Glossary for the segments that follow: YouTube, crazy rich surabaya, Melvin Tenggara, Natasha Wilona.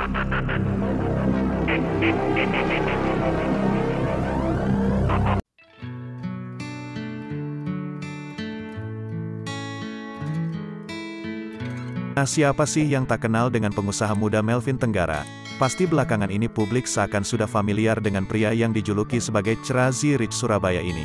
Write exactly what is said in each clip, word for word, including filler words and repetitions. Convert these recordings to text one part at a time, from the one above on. Nah, siapa sih yang tak kenal dengan pengusaha muda Melvin Tenggara? Pasti belakangan ini publik seakan sudah familiar dengan pria yang dijuluki sebagai Crazy Rich Surabaya ini.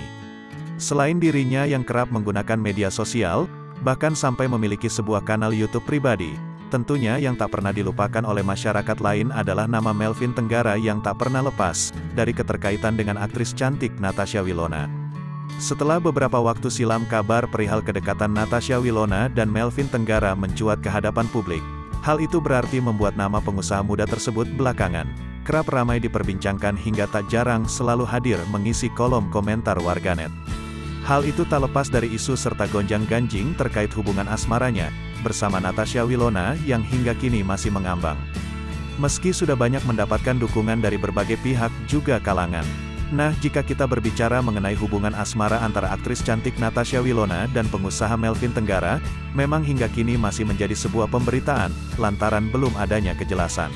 Selain dirinya yang kerap menggunakan media sosial, bahkan sampai memiliki sebuah kanal YouTube pribadi, tentunya yang tak pernah dilupakan oleh masyarakat lain adalah nama Melvin Tenggara yang tak pernah lepas dari keterkaitan dengan aktris cantik Natasha Wilona. Setelah beberapa waktu silam kabar perihal kedekatan Natasha Wilona dan Melvin Tenggara mencuat ke hadapan publik, hal itu berarti membuat nama pengusaha muda tersebut belakangan kerap ramai diperbincangkan hingga tak jarang selalu hadir mengisi kolom komentar warganet. Hal itu tak lepas dari isu serta gonjang-ganjing terkait hubungan asmaranya bersama Natasha Wilona yang hingga kini masih mengambang. Meski sudah banyak mendapatkan dukungan dari berbagai pihak juga kalangan. Nah, jika kita berbicara mengenai hubungan asmara antara aktris cantik Natasha Wilona dan pengusaha Melvin Tenggara, memang hingga kini masih menjadi sebuah pemberitaan, lantaran belum adanya kejelasan.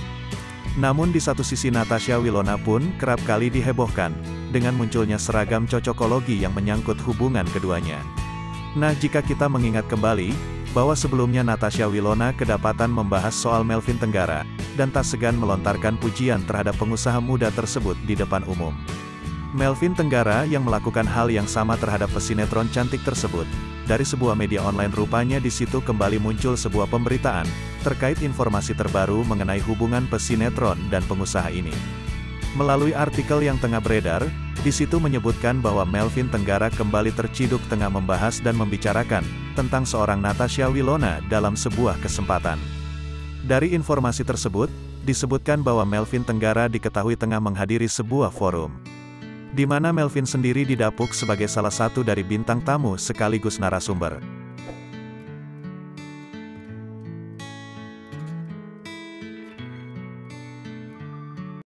Namun di satu sisi Natasha Wilona pun kerap kali dihebohkan, dengan munculnya seragam cocokologi yang menyangkut hubungan keduanya. Nah, jika kita mengingat kembali, bahwa sebelumnya Natasha Wilona kedapatan membahas soal Melvin Tenggara, dan tak segan melontarkan pujian terhadap pengusaha muda tersebut di depan umum. Melvin Tenggara yang melakukan hal yang sama terhadap pesinetron cantik tersebut. Dari sebuah media online rupanya di situ kembali muncul sebuah pemberitaan terkait informasi terbaru mengenai hubungan pesinetron dan pengusaha ini. Melalui artikel yang tengah beredar, di situ menyebutkan bahwa Melvin Tenggara kembali terciduk tengah membahas dan membicarakan tentang seorang Natasha Wilona dalam sebuah kesempatan. Dari informasi tersebut, disebutkan bahwa Melvin Tenggara diketahui tengah menghadiri sebuah forum di mana Melvin sendiri didapuk sebagai salah satu dari bintang tamu sekaligus narasumber.